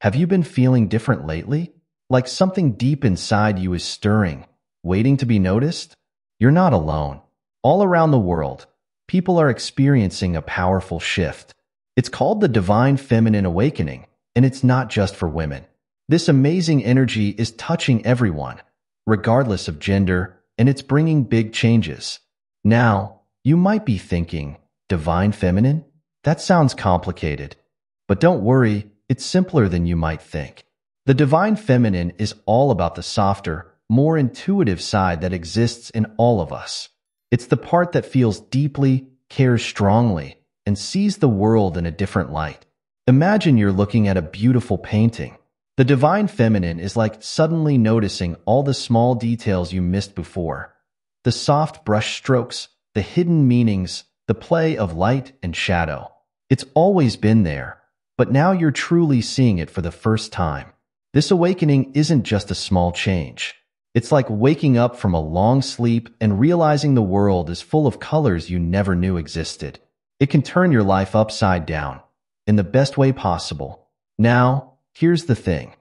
Have you been feeling different lately? Like something deep inside you is stirring, waiting to be noticed? You're not alone. All around the world, people are experiencing a powerful shift. It's called the Divine Feminine Awakening, and it's not just for women. This amazing energy is touching everyone, regardless of gender, and it's bringing big changes. Now, you might be thinking, Divine Feminine? That sounds complicated. But don't worry, it's simpler than you might think. The Divine Feminine is all about the softer, more intuitive side that exists in all of us. It's the part that feels deeply, cares strongly, and sees the world in a different light. Imagine you're looking at a beautiful painting. The Divine Feminine is like suddenly noticing all the small details you missed before. The soft brush strokes, the hidden meanings, the play of light and shadow. It's always been there, but now you're truly seeing it for the first time. This awakening isn't just a small change. It's like waking up from a long sleep and realizing the world is full of colors you never knew existed. It can turn your life upside down, in the best way possible. Now, here's the thing.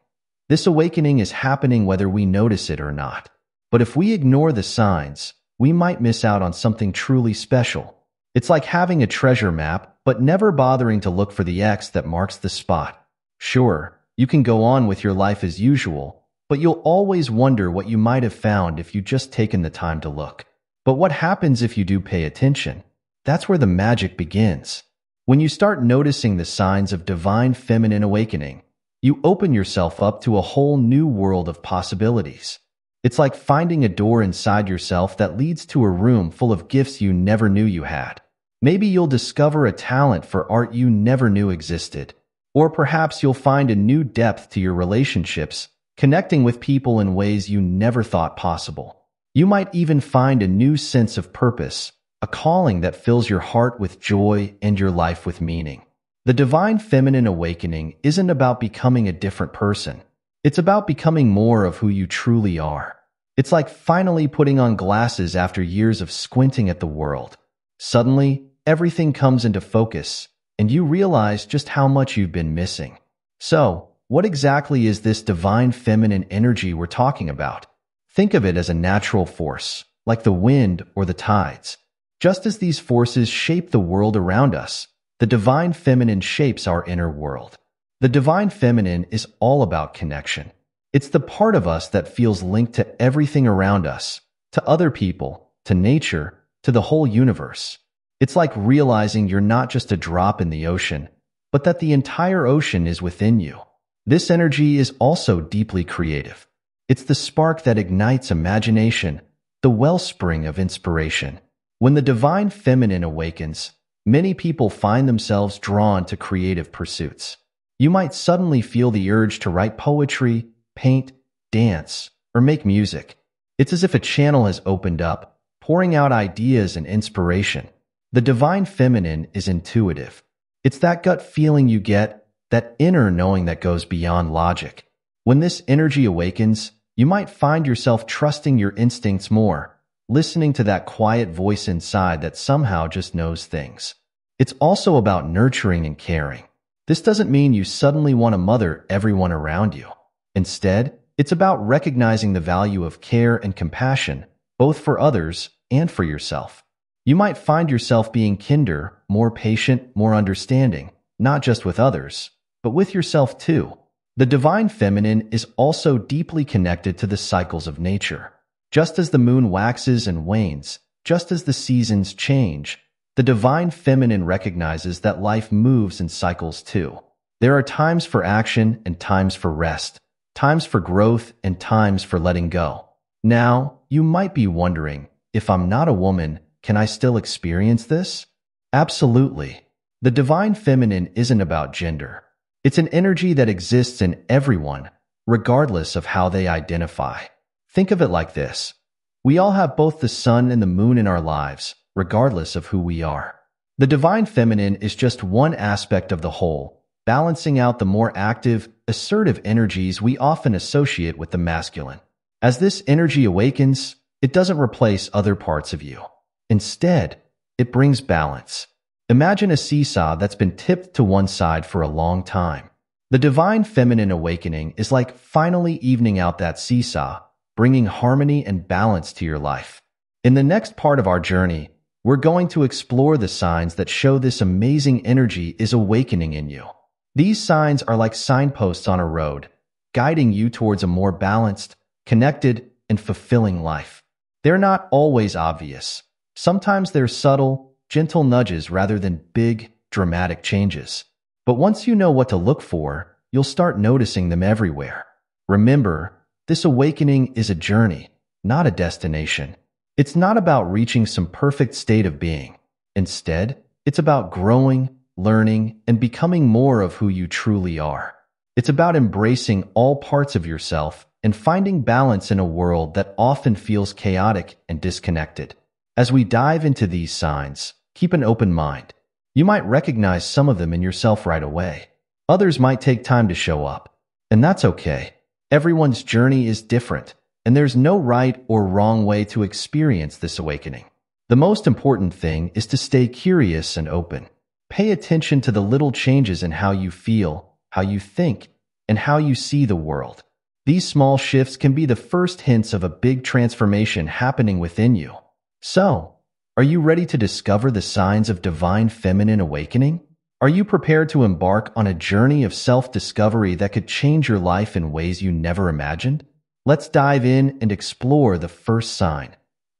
This awakening is happening whether we notice it or not. But if we ignore the signs, we might miss out on something truly special. It's like having a treasure map, but never bothering to look for the X that marks the spot. Sure, you can go on with your life as usual, but you'll always wonder what you might have found if you just taken the time to look. But what happens if you do pay attention? That's where the magic begins. When you start noticing the signs of Divine Feminine Awakening, you open yourself up to a whole new world of possibilities. It's like finding a door inside yourself that leads to a room full of gifts you never knew you had. Maybe you'll discover a talent for art you never knew existed. Or perhaps you'll find a new depth to your relationships, connecting with people in ways you never thought possible. You might even find a new sense of purpose, a calling that fills your heart with joy and your life with meaning. The Divine Feminine Awakening isn't about becoming a different person. It's about becoming more of who you truly are. It's like finally putting on glasses after years of squinting at the world. Suddenly, everything comes into focus, and you realize just how much you've been missing. So, what exactly is this Divine Feminine energy we're talking about? Think of it as a natural force, like the wind or the tides. Just as these forces shape the world around us, the Divine Feminine shapes our inner world. The Divine Feminine is all about connection. It's the part of us that feels linked to everything around us, to other people, to nature, to the whole universe. It's like realizing you're not just a drop in the ocean, but that the entire ocean is within you. This energy is also deeply creative. It's the spark that ignites imagination, the wellspring of inspiration. When the Divine Feminine awakens, many people find themselves drawn to creative pursuits. You might suddenly feel the urge to write poetry, paint, dance, or make music. It's as if a channel has opened up, pouring out ideas and inspiration. The Divine Feminine is intuitive. It's that gut feeling you get, that inner knowing that goes beyond logic. When this energy awakens, you might find yourself trusting your instincts more, listening to that quiet voice inside that somehow just knows things. It's also about nurturing and caring. This doesn't mean you suddenly want to mother everyone around you. Instead, it's about recognizing the value of care and compassion, both for others and for yourself. You might find yourself being kinder, more patient, more understanding, not just with others, but with yourself too. The Divine Feminine is also deeply connected to the cycles of nature. Just as the moon waxes and wanes, just as the seasons change, the Divine Feminine recognizes that life moves in cycles too. There are times for action and times for rest, times for growth and times for letting go. Now, you might be wondering, if I'm not a woman, can I still experience this? Absolutely. The Divine Feminine isn't about gender. It's an energy that exists in everyone, regardless of how they identify. Think of it like this. We all have both the sun and the moon in our lives, regardless of who we are. The Divine Feminine is just one aspect of the whole, balancing out the more active, assertive energies we often associate with the masculine. As this energy awakens, it doesn't replace other parts of you. Instead, it brings balance. Imagine a seesaw that's been tipped to one side for a long time. The divine feminine awakening is like finally evening out that seesaw, bringing harmony and balance to your life. In the next part of our journey, we're going to explore the signs that show this amazing energy is awakening in you. These signs are like signposts on a road, guiding you towards a more balanced, connected, and fulfilling life. They're not always obvious. Sometimes they're subtle, gentle nudges rather than big, dramatic changes. But once you know what to look for, you'll start noticing them everywhere. Remember, this awakening is a journey, not a destination. It's not about reaching some perfect state of being. Instead, it's about growing, learning, and becoming more of who you truly are. It's about embracing all parts of yourself and finding balance in a world that often feels chaotic and disconnected. As we dive into these signs, keep an open mind. You might recognize some of them in yourself right away. Others might take time to show up, and that's okay. Everyone's journey is different, and there's no right or wrong way to experience this awakening. The most important thing is to stay curious and open. Pay attention to the little changes in how you feel, how you think, and how you see the world. These small shifts can be the first hints of a big transformation happening within you. So, are you ready to discover the signs of divine feminine awakening? Are you prepared to embark on a journey of self-discovery that could change your life in ways you never imagined? Let's dive in and explore the first sign,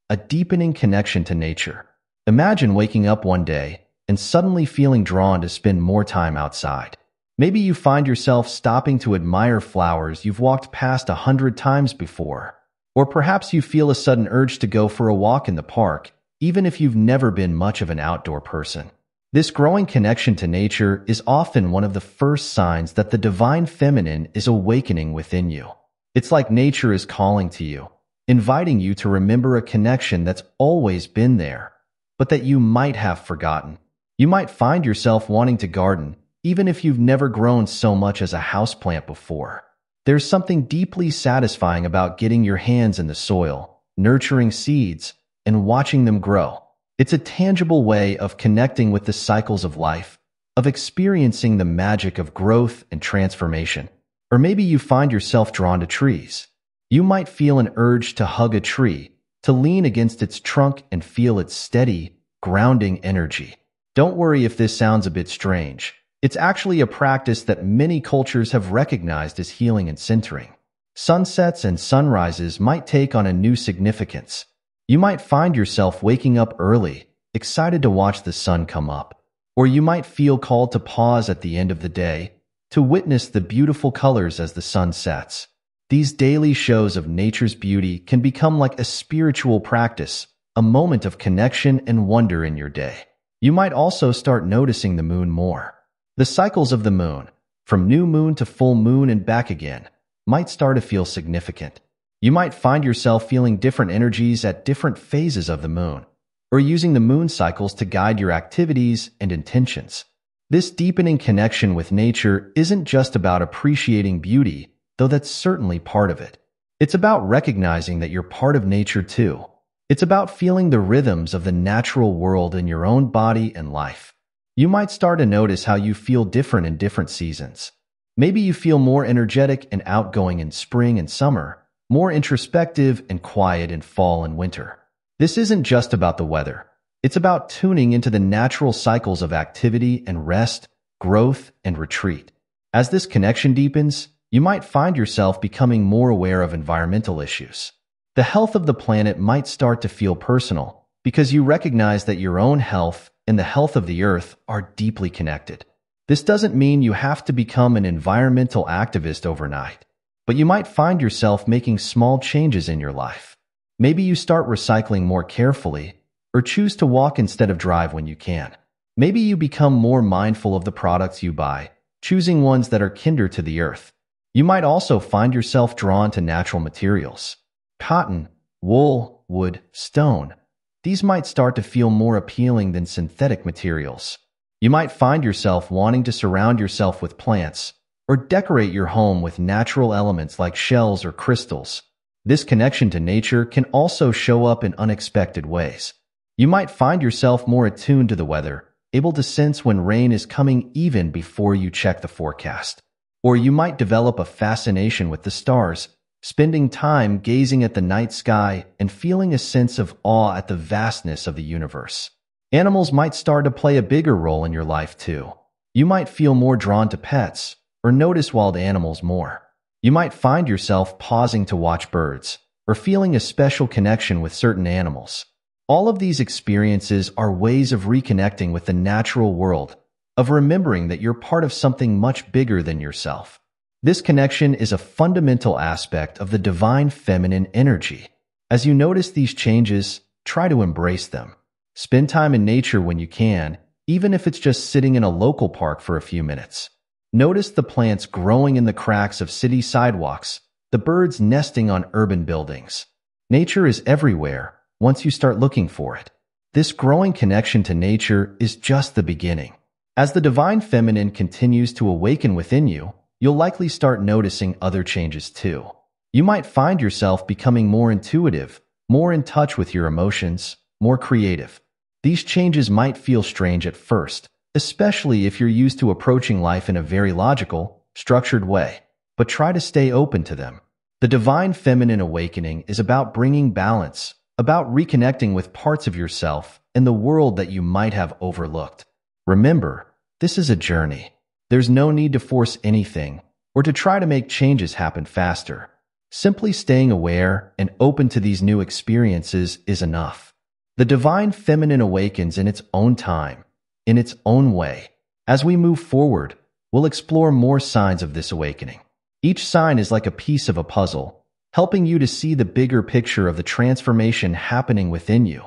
a deepening connection to nature. Imagine waking up one day and suddenly feeling drawn to spend more time outside. Maybe you find yourself stopping to admire flowers you've walked past 100 times before, or perhaps you feel a sudden urge to go for a walk in the park, even if you've never been much of an outdoor person. This growing connection to nature is often one of the first signs that the divine feminine is awakening within you. It's like nature is calling to you, inviting you to remember a connection that's always been there, but that you might have forgotten. You might find yourself wanting to garden, even if you've never grown so much as a houseplant before. There's something deeply satisfying about getting your hands in the soil, nurturing seeds, and watching them grow. It's a tangible way of connecting with the cycles of life, of experiencing the magic of growth and transformation. Or maybe you find yourself drawn to trees. You might feel an urge to hug a tree, to lean against its trunk and feel its steady, grounding energy. Don't worry if this sounds a bit strange. It's actually a practice that many cultures have recognized as healing and centering. Sunsets and sunrises might take on a new significance. You might find yourself waking up early, excited to watch the sun come up. Or you might feel called to pause at the end of the day to witness the beautiful colors as the sun sets. These daily shows of nature's beauty can become like a spiritual practice, a moment of connection and wonder in your day. You might also start noticing the moon more. The cycles of the moon, from new moon to full moon and back again, might start to feel significant. You might find yourself feeling different energies at different phases of the moon, or using the moon cycles to guide your activities and intentions. This deepening connection with nature isn't just about appreciating beauty, though that's certainly part of it. It's about recognizing that you're part of nature too. It's about feeling the rhythms of the natural world in your own body and life. You might start to notice how you feel different in different seasons. Maybe you feel more energetic and outgoing in spring and summer, more introspective and quiet in fall and winter. This isn't just about the weather. It's about tuning into the natural cycles of activity and rest, growth and retreat. As this connection deepens, you might find yourself becoming more aware of environmental issues. The health of the planet might start to feel personal, because you recognize that your own health and the health of the earth are deeply connected. This doesn't mean you have to become an environmental activist overnight. But you might find yourself making small changes in your life. Maybe you start recycling more carefully, or choose to walk instead of drive when you can. Maybe you become more mindful of the products you buy, choosing ones that are kinder to the earth. You might also find yourself drawn to natural materials. Cotton, wool, wood, stone. These might start to feel more appealing than synthetic materials. You might find yourself wanting to surround yourself with plants, or decorate your home with natural elements like shells or crystals. This connection to nature can also show up in unexpected ways. You might find yourself more attuned to the weather, able to sense when rain is coming even before you check the forecast. Or you might develop a fascination with the stars, spending time gazing at the night sky and feeling a sense of awe at the vastness of the universe. Animals might start to play a bigger role in your life too. You might feel more drawn to pets or notice wild animals more. You might find yourself pausing to watch birds or feeling a special connection with certain animals. All of these experiences are ways of reconnecting with the natural world, of remembering that you're part of something much bigger than yourself. This connection is a fundamental aspect of the divine feminine energy. As you notice these changes, try to embrace them. Spend time in nature when you can, even if it's just sitting in a local park for a few minutes. Notice the plants growing in the cracks of city sidewalks, the birds nesting on urban buildings. Nature is everywhere once you start looking for it. This growing connection to nature is just the beginning. As the divine feminine continues to awaken within you, you'll likely start noticing other changes too. You might find yourself becoming more intuitive, more in touch with your emotions, more creative. These changes might feel strange at first, especially if you're used to approaching life in a very logical, structured way, but try to stay open to them. The divine feminine awakening is about bringing balance, about reconnecting with parts of yourself and the world that you might have overlooked. Remember, this is a journey. There's no need to force anything or to try to make changes happen faster. Simply staying aware and open to these new experiences is enough. The divine feminine awakens in its own time, in its own way. As we move forward, we'll explore more signs of this awakening. Each sign is like a piece of a puzzle, helping you to see the bigger picture of the transformation happening within you.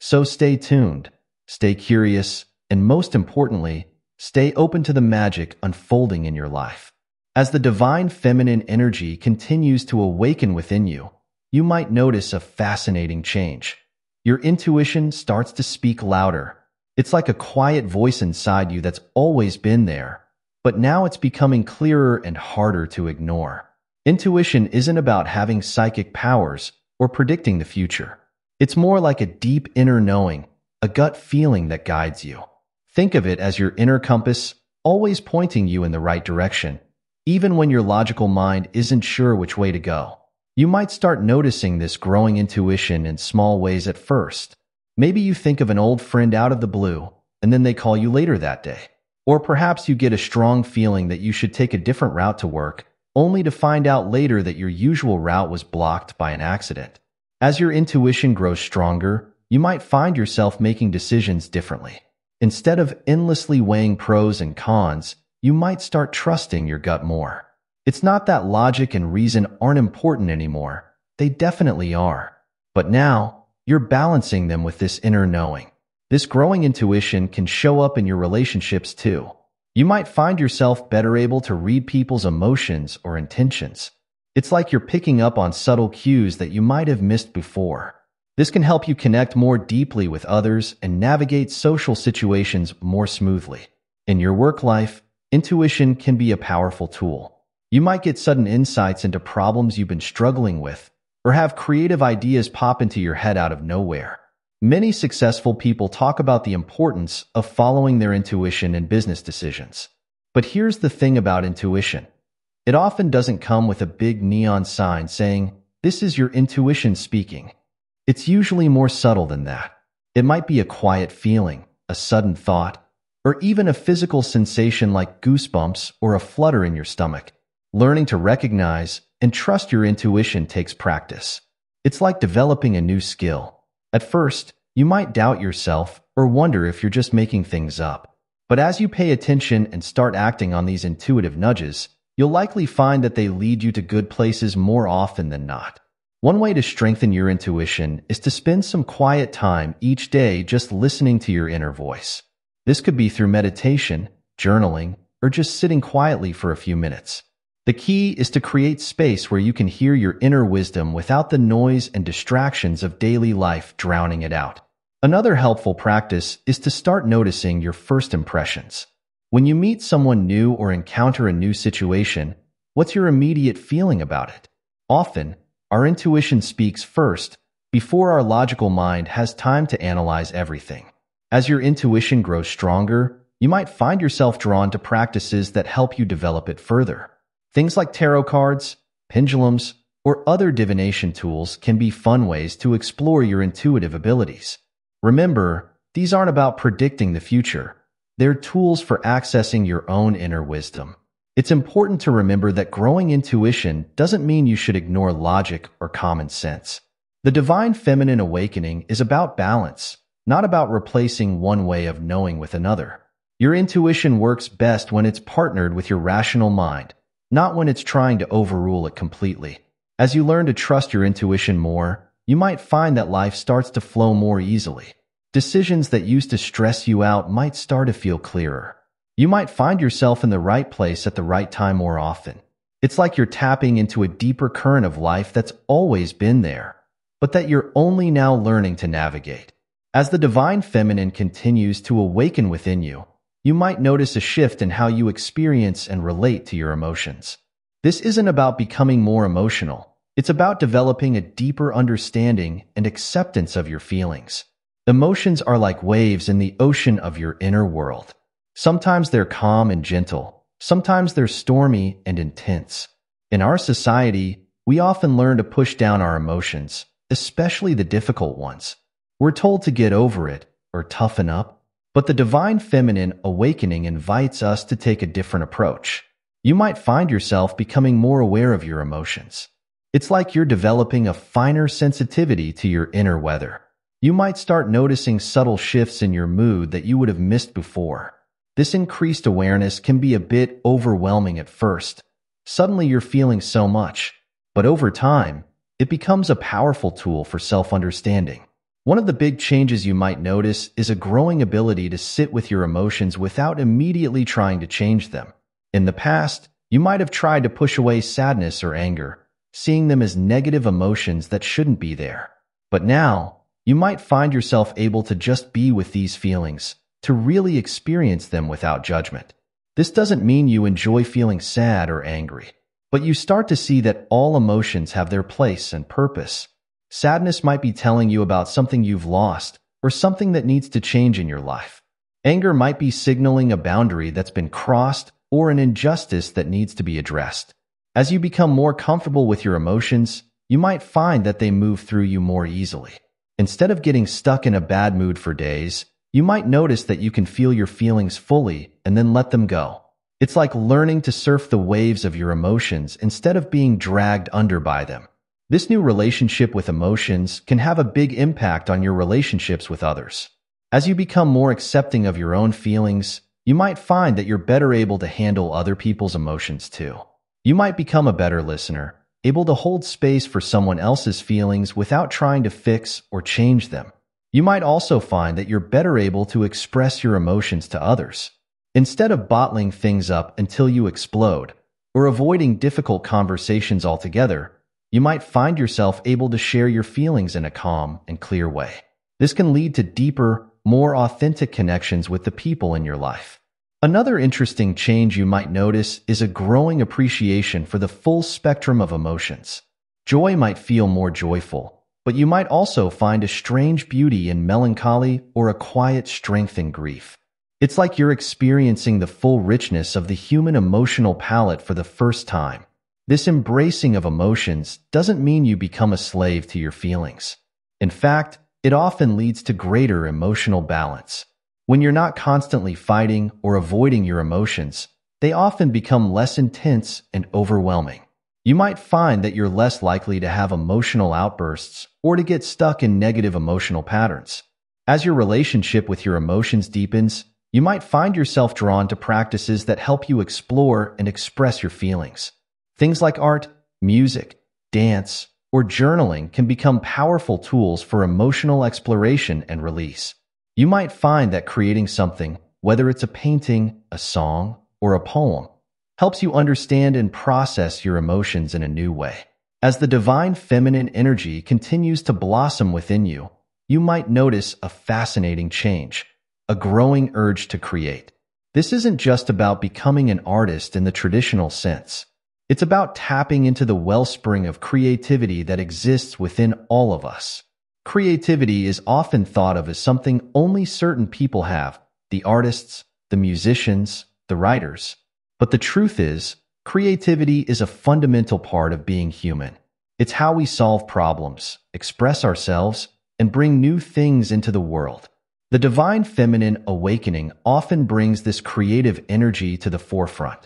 So stay tuned, stay curious, and most importantly, stay open to the magic unfolding in your life. As the divine feminine energy continues to awaken within you, you might notice a fascinating change. Your intuition starts to speak louder. It's like a quiet voice inside you that's always been there, but now it's becoming clearer and harder to ignore. Intuition isn't about having psychic powers or predicting the future. It's more like a deep inner knowing, a gut feeling that guides you. Think of it as your inner compass, always pointing you in the right direction, even when your logical mind isn't sure which way to go. You might start noticing this growing intuition in small ways at first. Maybe you think of an old friend out of the blue, and then they call you later that day. Or perhaps you get a strong feeling that you should take a different route to work, only to find out later that your usual route was blocked by an accident. As your intuition grows stronger, you might find yourself making decisions differently. Instead of endlessly weighing pros and cons, you might start trusting your gut more. It's not that logic and reason aren't important anymore. They definitely are. But now, you're balancing them with this inner knowing. This growing intuition can show up in your relationships too. You might find yourself better able to read people's emotions or intentions. It's like you're picking up on subtle cues that you might have missed before. This can help you connect more deeply with others and navigate social situations more smoothly. In your work life, intuition can be a powerful tool. You might get sudden insights into problems you've been struggling with, or have creative ideas pop into your head out of nowhere. Many successful people talk about the importance of following their intuition in business decisions. But here's the thing about intuition. It often doesn't come with a big neon sign saying, "This is your intuition speaking." It's usually more subtle than that. It might be a quiet feeling, a sudden thought, or even a physical sensation like goosebumps or a flutter in your stomach. Learning to recognize and trust your intuition takes practice. It's like developing a new skill. At first, you might doubt yourself or wonder if you're just making things up. But as you pay attention and start acting on these intuitive nudges, you'll likely find that they lead you to good places more often than not. One way to strengthen your intuition is to spend some quiet time each day just listening to your inner voice. This could be through meditation, journaling, or just sitting quietly for a few minutes. The key is to create space where you can hear your inner wisdom without the noise and distractions of daily life drowning it out. Another helpful practice is to start noticing your first impressions. When you meet someone new or encounter a new situation, what's your immediate feeling about it? Often, our intuition speaks first, before our logical mind has time to analyze everything. As your intuition grows stronger, you might find yourself drawn to practices that help you develop it further. Things like tarot cards, pendulums, or other divination tools can be fun ways to explore your intuitive abilities. Remember, these aren't about predicting the future. They're tools for accessing your own inner wisdom. It's important to remember that growing intuition doesn't mean you should ignore logic or common sense. The divine feminine awakening is about balance, not about replacing one way of knowing with another. Your intuition works best when it's partnered with your rational mind, not when it's trying to overrule it completely. As you learn to trust your intuition more, you might find that life starts to flow more easily. Decisions that used to stress you out might start to feel clearer. You might find yourself in the right place at the right time more often. It's like you're tapping into a deeper current of life that's always been there, but that you're only now learning to navigate. As the divine feminine continues to awaken within you, you might notice a shift in how you experience and relate to your emotions. This isn't about becoming more emotional. It's about developing a deeper understanding and acceptance of your feelings. Emotions are like waves in the ocean of your inner world. Sometimes they're calm and gentle. Sometimes they're stormy and intense. In our society, we often learn to push down our emotions, especially the difficult ones. We're told to get over it or toughen up. But the divine feminine awakening invites us to take a different approach. You might find yourself becoming more aware of your emotions. It's like you're developing a finer sensitivity to your inner weather. You might start noticing subtle shifts in your mood that you would have missed before. This increased awareness can be a bit overwhelming at first. Suddenly you're feeling so much. But over time, it becomes a powerful tool for self-understanding. One of the big changes you might notice is a growing ability to sit with your emotions without immediately trying to change them. In the past, you might have tried to push away sadness or anger, seeing them as negative emotions that shouldn't be there. But now, you might find yourself able to just be with these feelings, to really experience them without judgment. This doesn't mean you enjoy feeling sad or angry, but you start to see that all emotions have their place and purpose. Sadness might be telling you about something you've lost or something that needs to change in your life. Anger might be signaling a boundary that's been crossed or an injustice that needs to be addressed. As you become more comfortable with your emotions, you might find that they move through you more easily. Instead of getting stuck in a bad mood for days, you might notice that you can feel your feelings fully and then let them go. It's like learning to surf the waves of your emotions instead of being dragged under by them. This new relationship with emotions can have a big impact on your relationships with others. As you become more accepting of your own feelings, you might find that you're better able to handle other people's emotions too. You might become a better listener, able to hold space for someone else's feelings without trying to fix or change them. You might also find that you're better able to express your emotions to others. Instead of bottling things up until you explode, or avoiding difficult conversations altogether, you might find yourself able to share your feelings in a calm and clear way. This can lead to deeper, more authentic connections with the people in your life. Another interesting change you might notice is a growing appreciation for the full spectrum of emotions. Joy might feel more joyful, but you might also find a strange beauty in melancholy or a quiet strength in grief. It's like you're experiencing the full richness of the human emotional palette for the first time. This embracing of emotions doesn't mean you become a slave to your feelings. In fact, it often leads to greater emotional balance. When you're not constantly fighting or avoiding your emotions, they often become less intense and overwhelming. You might find that you're less likely to have emotional outbursts or to get stuck in negative emotional patterns. As your relationship with your emotions deepens, you might find yourself drawn to practices that help you explore and express your feelings. Things like art, music, dance, or journaling can become powerful tools for emotional exploration and release. You might find that creating something, whether it's a painting, a song, or a poem, helps you understand and process your emotions in a new way. As the divine feminine energy continues to blossom within you, you might notice a fascinating change, a growing urge to create. This isn't just about becoming an artist in the traditional sense. It's about tapping into the wellspring of creativity that exists within all of us. Creativity is often thought of as something only certain people have, the artists, the musicians, the writers. But the truth is, Creativity is a fundamental part of being human. It's how we solve problems, express ourselves, and bring new things into the world. The divine feminine awakening often brings this creative energy to the forefront.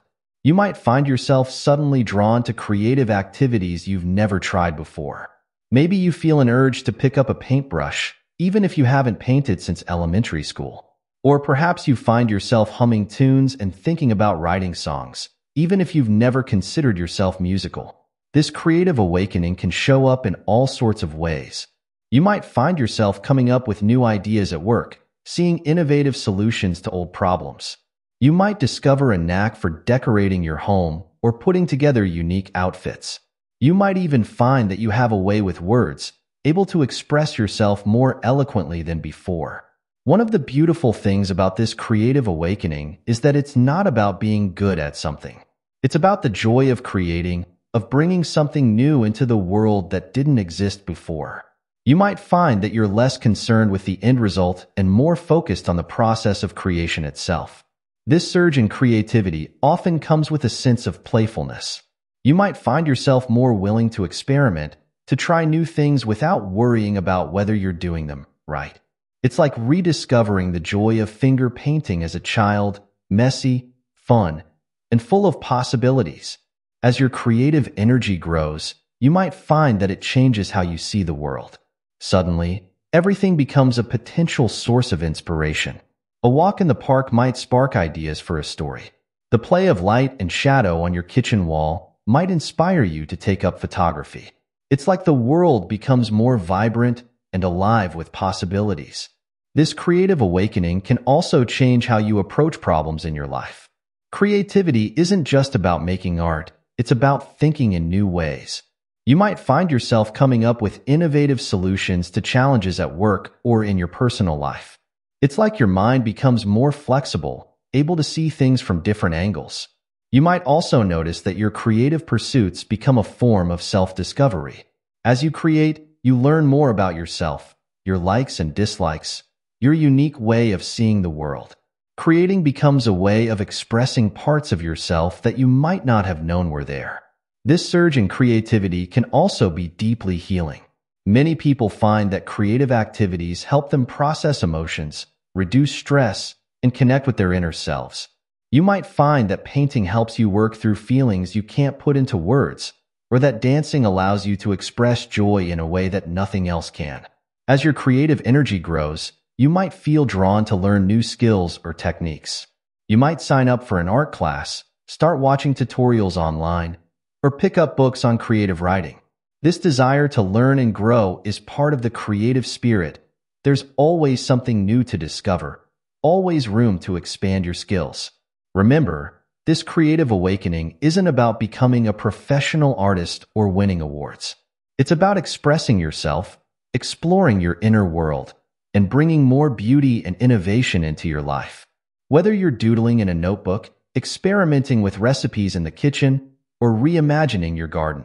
You might find yourself suddenly drawn to creative activities you've never tried before. Maybe you feel an urge to pick up a paintbrush, even if you haven't painted since elementary school. Or perhaps you find yourself humming tunes and thinking about writing songs, even if you've never considered yourself musical. This creative awakening can show up in all sorts of ways. You might find yourself coming up with new ideas at work, seeing innovative solutions to old problems. You might discover a knack for decorating your home or putting together unique outfits. You might even find that you have a way with words, able to express yourself more eloquently than before. One of the beautiful things about this creative awakening is that it's not about being good at something. It's about the joy of creating, of bringing something new into the world that didn't exist before. You might find that you're less concerned with the end result and more focused on the process of creation itself. This surge in creativity often comes with a sense of playfulness. You might find yourself more willing to experiment, to try new things without worrying about whether you're doing them right. It's like rediscovering the joy of finger painting as a child, messy, fun, and full of possibilities. As your creative energy grows, you might find that it changes how you see the world. Suddenly, everything becomes a potential source of inspiration. A walk in the park might spark ideas for a story. The play of light and shadow on your kitchen wall might inspire you to take up photography. It's like the world becomes more vibrant and alive with possibilities. This creative awakening can also change how you approach problems in your life. Creativity isn't just about making art. It's about thinking in new ways. You might find yourself coming up with innovative solutions to challenges at work or in your personal life. It's like your mind becomes more flexible, able to see things from different angles. You might also notice that your creative pursuits become a form of self-discovery. As you create, you learn more about yourself, your likes and dislikes, your unique way of seeing the world. Creating becomes a way of expressing parts of yourself that you might not have known were there. This surge in creativity can also be deeply healing. Many people find that creative activities help them process emotions, reduce stress, and connect with their inner selves. You might find that painting helps you work through feelings you can't put into words, or that dancing allows you to express joy in a way that nothing else can. As your creative energy grows, you might feel drawn to learn new skills or techniques. You might sign up for an art class, start watching tutorials online, or pick up books on creative writing. This desire to learn and grow is part of the creative spirit. There's always something new to discover, always room to expand your skills. Remember, this creative awakening isn't about becoming a professional artist or winning awards. It's about expressing yourself, exploring your inner world, and bringing more beauty and innovation into your life. Whether you're doodling in a notebook, experimenting with recipes in the kitchen, or reimagining your garden,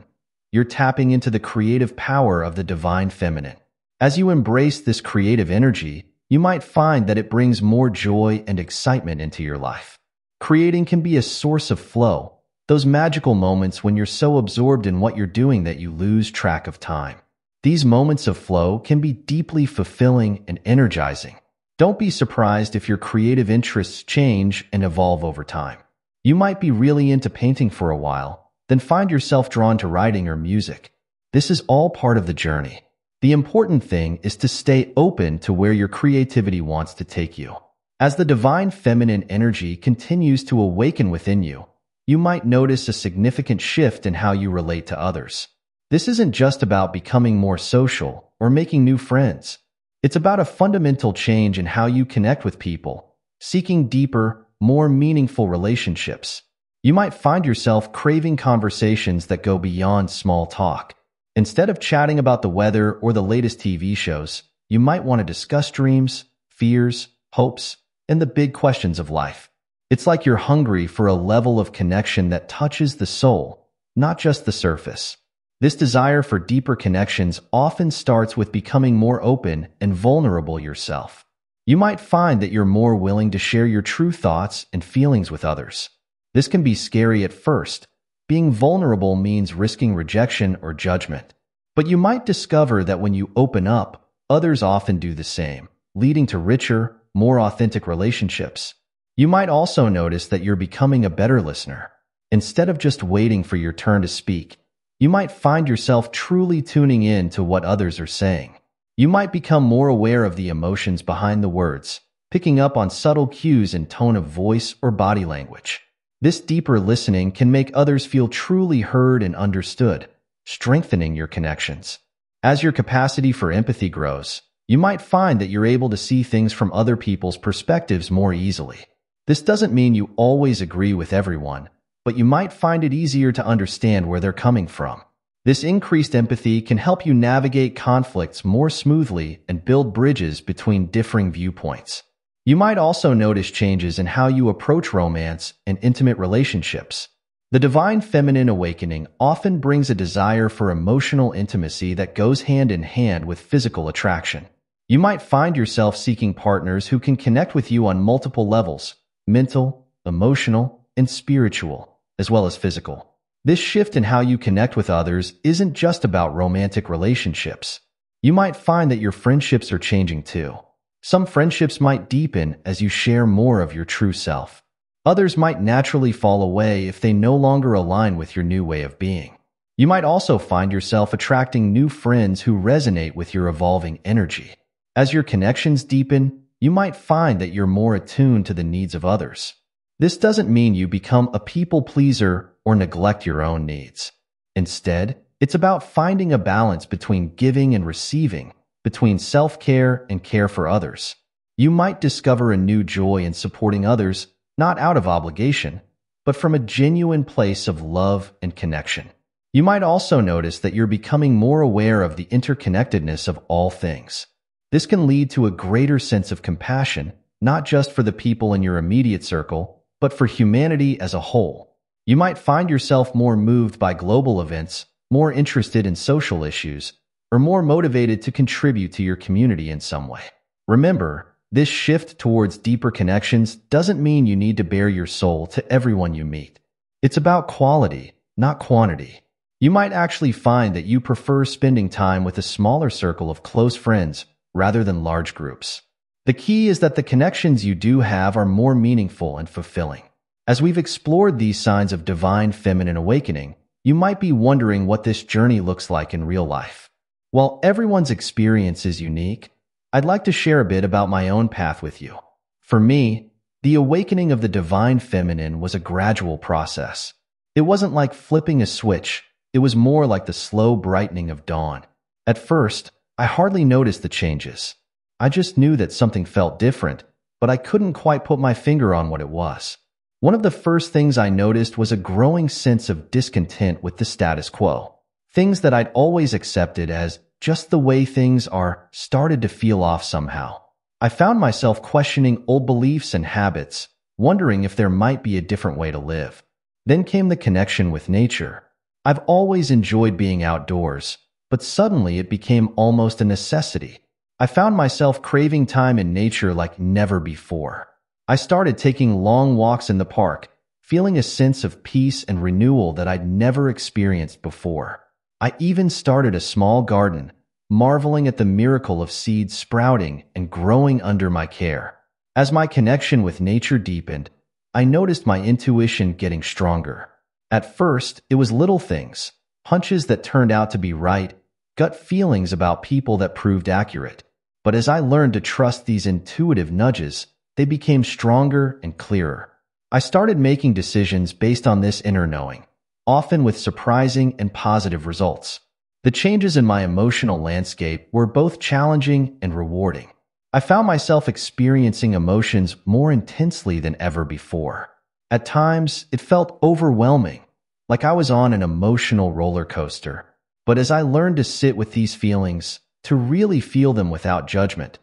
you're tapping into the creative power of the divine feminine. As you embrace this creative energy, you might find that it brings more joy and excitement into your life. Creating can be a source of flow, those magical moments when you're so absorbed in what you're doing that you lose track of time. These moments of flow can be deeply fulfilling and energizing. Don't be surprised if your creative interests change and evolve over time. You might be really into painting for a while, then find yourself drawn to writing or music. This is all part of the journey. The important thing is to stay open to where your creativity wants to take you. As the divine feminine energy continues to awaken within you, you might notice a significant shift in how you relate to others. This isn't just about becoming more social or making new friends. It's about a fundamental change in how you connect with people, seeking deeper, more meaningful relationships. You might find yourself craving conversations that go beyond small talk. Instead of chatting about the weather or the latest TV shows, you might want to discuss dreams, fears, hopes, and the big questions of life. It's like you're hungry for a level of connection that touches the soul, not just the surface. This desire for deeper connections often starts with becoming more open and vulnerable yourself. You might find that you're more willing to share your true thoughts and feelings with others. This can be scary at first, Being vulnerable means risking rejection or judgment. But you might discover that when you open up, others often do the same, leading to richer, more authentic relationships. You might also notice that you're becoming a better listener. Instead of just waiting for your turn to speak, you might find yourself truly tuning in to what others are saying. You might become more aware of the emotions behind the words, picking up on subtle cues in tone of voice or body language. This deeper listening can make others feel truly heard and understood, strengthening your connections. As your capacity for empathy grows, you might find that you're able to see things from other people's perspectives more easily. This doesn't mean you always agree with everyone, but you might find it easier to understand where they're coming from. This increased empathy can help you navigate conflicts more smoothly and build bridges between differing viewpoints. You might also notice changes in how you approach romance and intimate relationships. The divine feminine awakening often brings a desire for emotional intimacy that goes hand in hand with physical attraction. You might find yourself seeking partners who can connect with you on multiple levels: mental, emotional, and spiritual, as well as physical. This shift in how you connect with others isn't just about romantic relationships. You might find that your friendships are changing too. Some friendships might deepen as you share more of your true self. Others might naturally fall away if they no longer align with your new way of being. You might also find yourself attracting new friends who resonate with your evolving energy. As your connections deepen, you might find that you're more attuned to the needs of others. This doesn't mean you become a people pleaser or neglect your own needs. Instead, it's about finding a balance between giving and receiving, between self-care and care for others. You might discover a new joy in supporting others, not out of obligation, but from a genuine place of love and connection. You might also notice that you're becoming more aware of the interconnectedness of all things. This can lead to a greater sense of compassion, not just for the people in your immediate circle, but for humanity as a whole. You might find yourself more moved by global events, more interested in social issues, or more motivated to contribute to your community in some way. Remember, this shift towards deeper connections doesn't mean you need to bare your soul to everyone you meet. It's about quality, not quantity. You might actually find that you prefer spending time with a smaller circle of close friends rather than large groups. The key is that the connections you do have are more meaningful and fulfilling. As we've explored these signs of divine feminine awakening, you might be wondering what this journey looks like in real life. While everyone's experience is unique, I'd like to share a bit about my own path with you. For me, the awakening of the divine feminine was a gradual process. It wasn't like flipping a switch, it was more like the slow brightening of dawn. At first, I hardly noticed the changes. I just knew that something felt different, but I couldn't quite put my finger on what it was. One of the first things I noticed was a growing sense of discontent with the status quo. Things that I'd always accepted as just the way things are started to feel off somehow. I found myself questioning old beliefs and habits, wondering if there might be a different way to live. Then came the connection with nature. I've always enjoyed being outdoors, but suddenly it became almost a necessity. I found myself craving time in nature like never before. I started taking long walks in the park, feeling a sense of peace and renewal that I'd never experienced before. I even started a small garden, marveling at the miracle of seeds sprouting and growing under my care. As my connection with nature deepened, I noticed my intuition getting stronger. At first, it was little things, hunches that turned out to be right, gut feelings about people that proved accurate. But as I learned to trust these intuitive nudges, they became stronger and clearer. I started making decisions based on this inner knowing, often with surprising and positive results. The changes in my emotional landscape were both challenging and rewarding. I found myself experiencing emotions more intensely than ever before. At times, it felt overwhelming, like I was on an emotional roller coaster. But as I learned to sit with these feelings, to really feel them without judgment,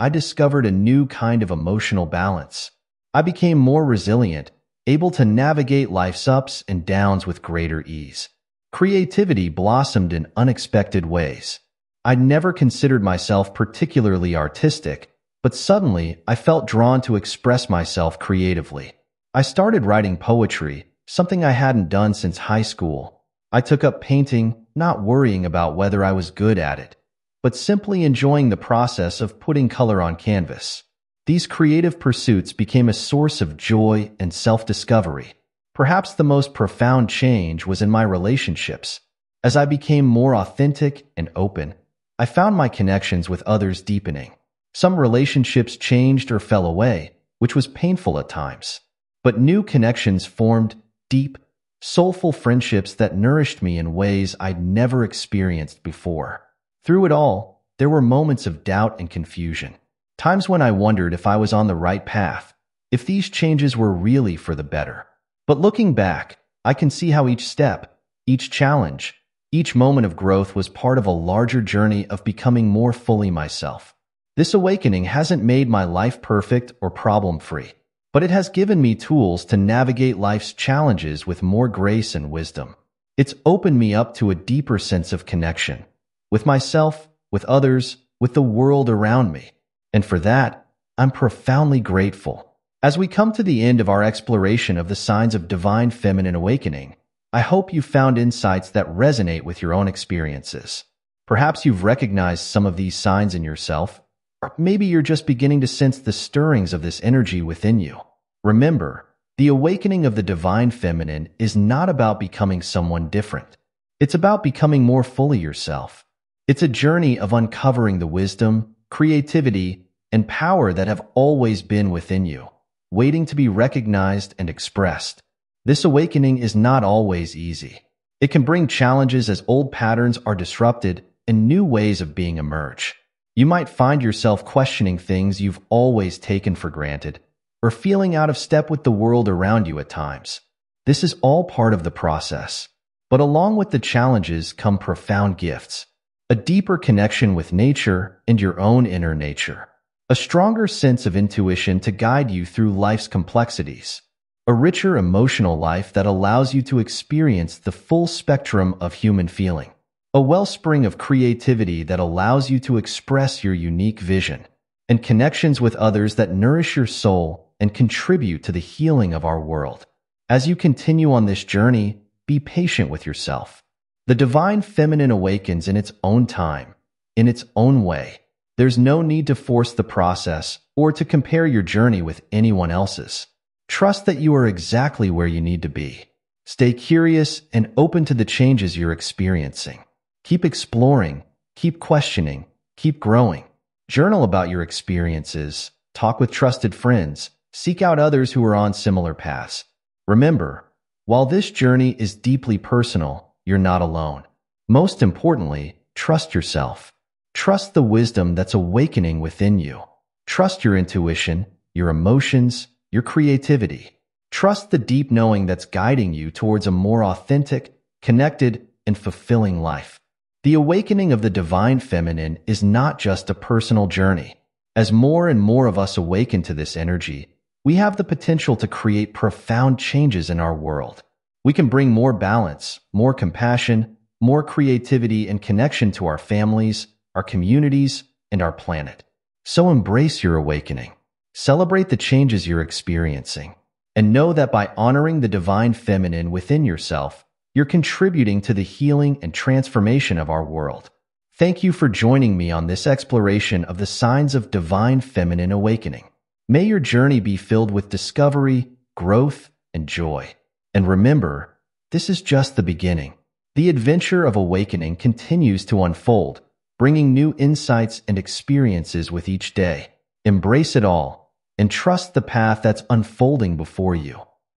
I discovered a new kind of emotional balance. I became more resilient, able to navigate life's ups and downs with greater ease. Creativity blossomed in unexpected ways. I'd never considered myself particularly artistic, but suddenly I felt drawn to express myself creatively. I started writing poetry, something I hadn't done since high school. I took up painting, not worrying about whether I was good at it, but simply enjoying the process of putting color on canvas. These creative pursuits became a source of joy and self-discovery. Perhaps the most profound change was in my relationships. As I became more authentic and open, I found my connections with others deepening. Some relationships changed or fell away, which was painful at times. But new connections formed, deep, soulful friendships that nourished me in ways I'd never experienced before. Through it all, there were moments of doubt and confusion. Times when I wondered if I was on the right path, if these changes were really for the better. But looking back, I can see how each step, each challenge, each moment of growth was part of a larger journey of becoming more fully myself. This awakening hasn't made my life perfect or problem-free, but it has given me tools to navigate life's challenges with more grace and wisdom. It's opened me up to a deeper sense of connection with myself, with others, with the world around me. And for that, I'm profoundly grateful. As we come to the end of our exploration of the signs of divine feminine awakening, I hope you found insights that resonate with your own experiences. Perhaps you've recognized some of these signs in yourself, or maybe you're just beginning to sense the stirrings of this energy within you. Remember, the awakening of the divine feminine is not about becoming someone different. It's about becoming more fully yourself. It's a journey of uncovering the wisdom, creativity, and power that have always been within you, waiting to be recognized and expressed. This awakening is not always easy. It can bring challenges as old patterns are disrupted and new ways of being emerge. You might find yourself questioning things you've always taken for granted or feeling out of step with the world around you at times. This is all part of the process. But along with the challenges come profound gifts, a deeper connection with nature and your own inner nature, a stronger sense of intuition to guide you through life's complexities, a richer emotional life that allows you to experience the full spectrum of human feeling, a wellspring of creativity that allows you to express your unique vision, and connections with others that nourish your soul and contribute to the healing of our world. As you continue on this journey, be patient with yourself. The divine feminine awakens in its own time, in its own way. There's no need to force the process or to compare your journey with anyone else's. Trust that you are exactly where you need to be. Stay curious and open to the changes you're experiencing. Keep exploring, keep questioning, keep growing. Journal about your experiences, talk with trusted friends, seek out others who are on similar paths. Remember, while this journey is deeply personal, you're not alone. Most importantly, trust yourself. Trust the wisdom that's awakening within you. Trust your intuition, your emotions, your creativity. Trust the deep knowing that's guiding you towards a more authentic, connected, and fulfilling life. The awakening of the divine feminine is not just a personal journey. As more and more of us awaken to this energy, we have the potential to create profound changes in our world. We can bring more balance, more compassion, more creativity and connection to our families, our communities, and our planet. So embrace your awakening. Celebrate the changes you're experiencing. And know that by honoring the divine feminine within yourself, you're contributing to the healing and transformation of our world. Thank you for joining me on this exploration of the signs of divine feminine awakening. May your journey be filled with discovery, growth, and joy. And remember, this is just the beginning. The adventure of awakening continues to unfold, bringing new insights and experiences with each day. Embrace it all, and trust the path that's unfolding before you.